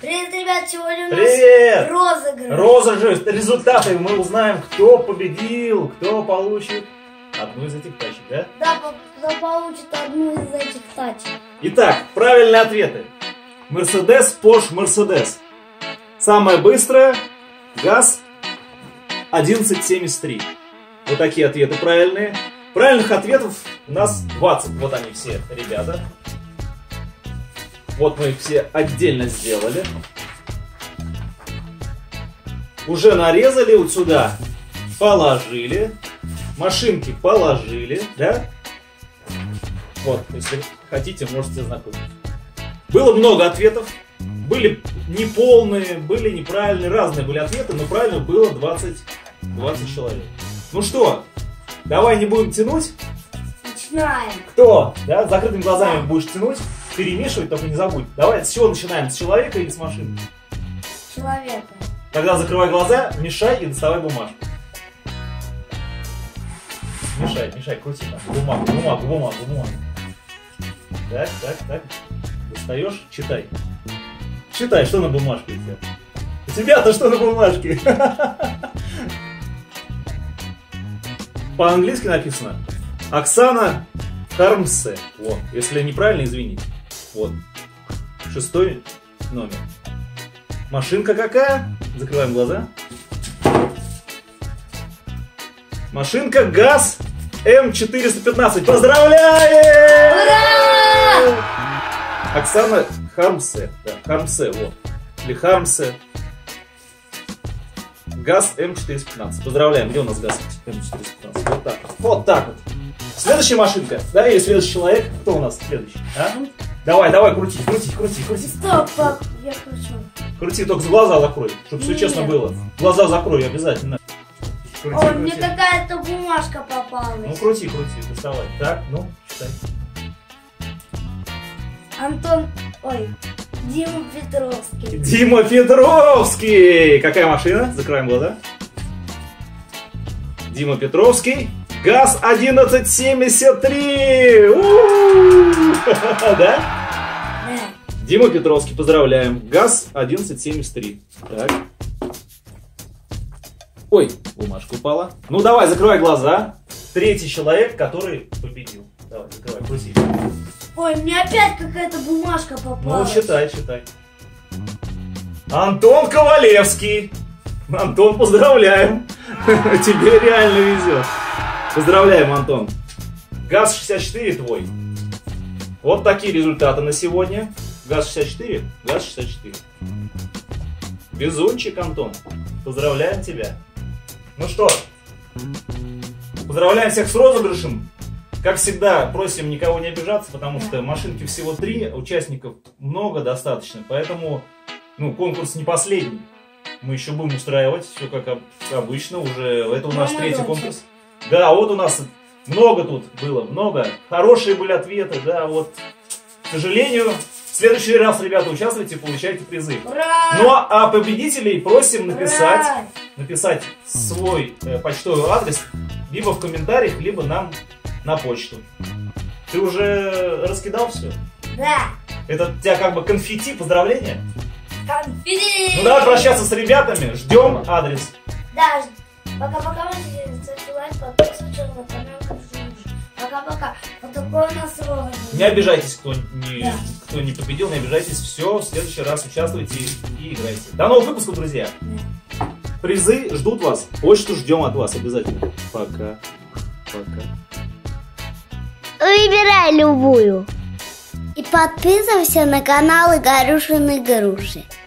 Привет, ребят! Сегодня у нас розыгрыш. Результаты мы узнаем, кто победил, кто получит одну из этих тачек, да? Да, кто получит одну из этих тачек. Итак, правильные ответы. Mercedes, Porsche, Mercedes. Самое быстрое — ГАЗ-1173. Вот такие ответы правильные. Правильных ответов у нас 20. Вот они все, ребята. Вот мы их все отдельно сделали. Уже нарезали вот сюда. Положили. Машинки положили, да? Вот, если хотите, можете ознакомиться. Было много ответов. Были неполные, были неправильные. Разные были ответы, но правильно было 20 человек. Ну что, давай не будем тянуть. Начинаем. Кто? Да, закрытыми глазами будешь тянуть. Перемешивать, только не забудь. Давай, с чего начинаем? С человека или с машины? С человека. Тогда закрывай глаза, мешай и доставай бумажку. Мешай, мешай, крути там. Бумагу. Так. Достаешь, читай. Читай, что на бумажке у тебя? У тебя-то что на бумажке? По-английски написано Оксана Кармсе. Вот. Если неправильно, извините. Вот. 6-й номер. Машинка какая? Закрываем глаза. Машинка ГАЗ М415. Поздравляем! Ура! Оксана Кармсе. Да, Кармсе. Вот. Или Хармсе. ГАЗ М415. Поздравляем. Где у нас ГАЗ М415? Вот так вот. Вот так вот. Следующая машинка, да, или следующий человек. Кто у нас следующий? А? Давай, крути. Стоп, пап, я кручу. Крути, только глаза закрой, чтобы все честно было. Глаза закрой обязательно. Крути. Мне какая-то бумажка попалась. Ну, крути, доставай. Так, ну, читай. Дима Петровский. Дима Петровский! Какая машина? Закрываем глаза. Дима Петровский. ГАЗ-1173! Да? Дима Петровский, поздравляем. ГАЗ-1173. Так. Ой, бумажка упала. Ну давай, закрывай глаза. Третий человек, который победил. Давай, закрывай, крути. Ой, мне опять какая-то бумажка попалась. Ну, читай. Антон Ковалевский. Антон, поздравляем. Тебе реально везет. Поздравляем, Антон. ГАЗ-64 твой. Вот такие результаты на сегодня. ГАЗ-64, ГАЗ-64. Везунчик, Антон. Поздравляем тебя. Ну что, поздравляем всех с розыгрышем. Как всегда, просим никого не обижаться, потому что машинки всего 3, участников много достаточно. Поэтому, ну, конкурс не последний. Мы еще будем устраивать все как обычно. Уже это у нас 3-й конкурс. Да, вот у нас много тут было, много. Хорошие были ответы, да, вот. К сожалению, в следующий раз, ребята, участвуйте, получайте призы. Ура! Ну, а победителей просим написать свой почтовый адрес либо в комментариях, либо нам на почту. Ты уже раскидал все? Да. Это у тебя как бы конфетти, поздравления? Конфетти! Ну, давай прощаться с ребятами, ждем адрес. Да, пока-пока. Пока-пока. Вот такой у нас розыгрыш. Не обижайтесь, кто не победил, не обижайтесь. Все, в следующий раз участвуйте и играйте. До новых выпусков, друзья. Да. Призы ждут вас. Почту ждем от вас обязательно. Пока. Выбирай любую. И подписывайся на канал Игорюшины ИгрУши.